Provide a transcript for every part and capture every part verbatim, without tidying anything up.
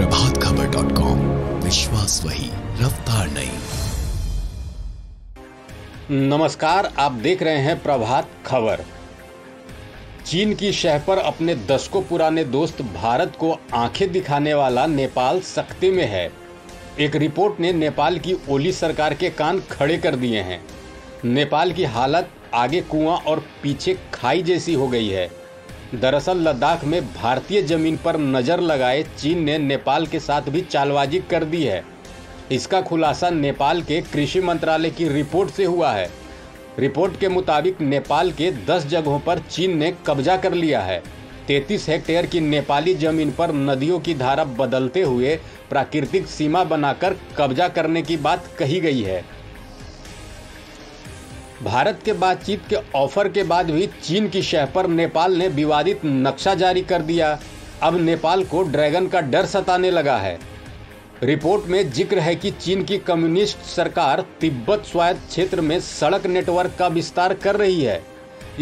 Prabhat Khabar dot com, विश्वास वही, रफ्तार नहीं। नमस्कार, आप देख रहे हैं प्रभात खबर। चीन की शह पर अपने दशकों पुराने दोस्त भारत को आंखें दिखाने वाला नेपाल सख्ती में है। एक रिपोर्ट ने नेपाल की ओली सरकार के कान खड़े कर दिए हैं। नेपाल की हालत आगे कुआं और पीछे खाई जैसी हो गई है। दरअसल लद्दाख में भारतीय जमीन पर नज़र लगाए चीन ने नेपाल के साथ भी चालबाजी कर दी है। इसका खुलासा नेपाल के कृषि मंत्रालय की रिपोर्ट से हुआ है। रिपोर्ट के मुताबिक नेपाल के दस जगहों पर चीन ने कब्जा कर लिया है। तैंतीस हेक्टेयर की नेपाली जमीन पर नदियों की धारा बदलते हुए प्राकृतिक सीमा बनाकर कब्जा करने की बात कही गई है। भारत के बातचीत के ऑफर के बाद भी चीन की शह पर नेपाल ने विवादित नक्शा जारी कर दिया। अब नेपाल को ड्रैगन का डर सताने लगा है। रिपोर्ट में जिक्र है कि चीन की कम्युनिस्ट सरकार तिब्बत स्वायत्त क्षेत्र में सड़क नेटवर्क का विस्तार कर रही है।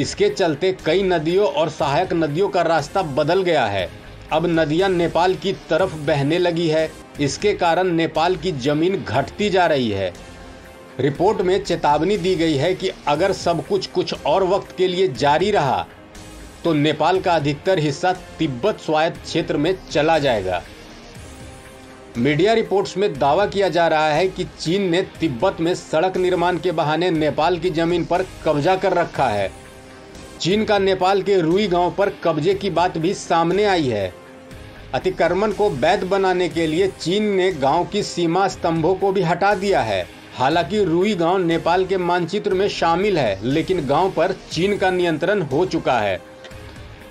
इसके चलते कई नदियों और सहायक नदियों का रास्ता बदल गया है। अब नदियां नेपाल की तरफ बहने लगी है। इसके कारण नेपाल की जमीन घटती जा रही है। रिपोर्ट में चेतावनी दी गई है कि अगर सब कुछ कुछ और वक्त के लिए जारी रहा तो नेपाल का अधिकतर हिस्सा तिब्बत स्वायत्त क्षेत्र में चला जाएगा। मीडिया रिपोर्ट्स में दावा किया जा रहा है कि चीन ने तिब्बत में सड़क निर्माण के बहाने नेपाल की जमीन पर कब्जा कर रखा है। चीन का नेपाल के रूई गांव पर कब्जे की बात भी सामने आई है। अतिक्रमण को वैध बनाने के लिए चीन ने गांव की सीमा स्तंभों को भी हटा दिया है। हालांकि रूई गांव नेपाल के मानचित्र में शामिल है, लेकिन गांव पर चीन का नियंत्रण हो चुका है।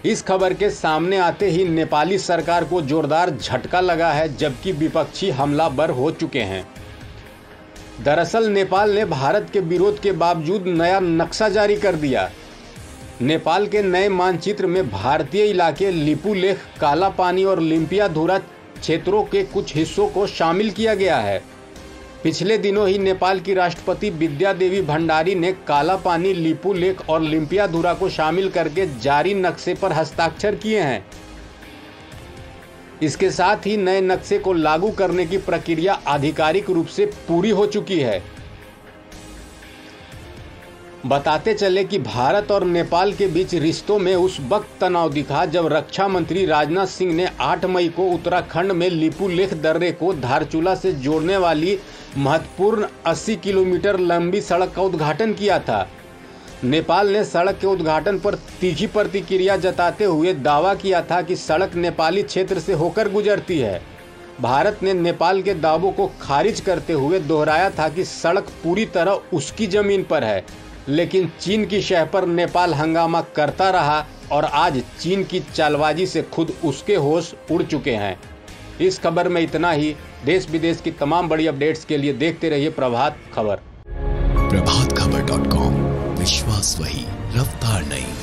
इस खबर के सामने आते ही नेपाली सरकार को जोरदार झटका लगा है, जबकि विपक्षी हमलावर हो चुके हैं। दरअसल नेपाल ने भारत के विरोध के बावजूद नया नक्शा जारी कर दिया। नेपाल के नए मानचित्र में भारतीय इलाके लिपुलेख, कालापानी और लिंपिया धूरा क्षेत्रों के कुछ हिस्सों को शामिल किया गया है। पिछले दिनों ही नेपाल की राष्ट्रपति विद्या देवी भंडारी ने कालापानी, लिपुलेख और लिंपिया धूरा को शामिल करके जारी नक्शे पर हस्ताक्षर किए हैं। इसके साथ ही नए नक्शे को लागू करने की प्रक्रिया आधिकारिक रूप से पूरी हो चुकी है। बताते चले कि भारत और नेपाल के बीच रिश्तों में उस वक्त तनाव दिखा जब रक्षा मंत्री राजनाथ सिंह ने आठ मई को उत्तराखंड में लिपुलेख दर्रे को धारचूला से जोड़ने वाली महत्वपूर्ण अस्सी किलोमीटर लंबी सड़क का उद्घाटन किया था। नेपाल ने सड़क के उद्घाटन पर तीखी प्रतिक्रिया जताते हुए दावा किया था कि सड़क नेपाली क्षेत्र से होकर गुजरती है। भारत ने नेपाल के दावों को खारिज करते हुए दोहराया था कि सड़क पूरी तरह उसकी जमीन पर है, लेकिन चीन की शह पर नेपाल हंगामा करता रहा और आज चीन की चालबाजी से खुद उसके होश उड़ चुके हैं। इस खबर में इतना ही। देश विदेश की तमाम बड़ी अपडेट्स के लिए देखते रहिए प्रभात खबर। प्रभात खबर डॉट कॉम, विश्वास वही, रफ्तार नहीं।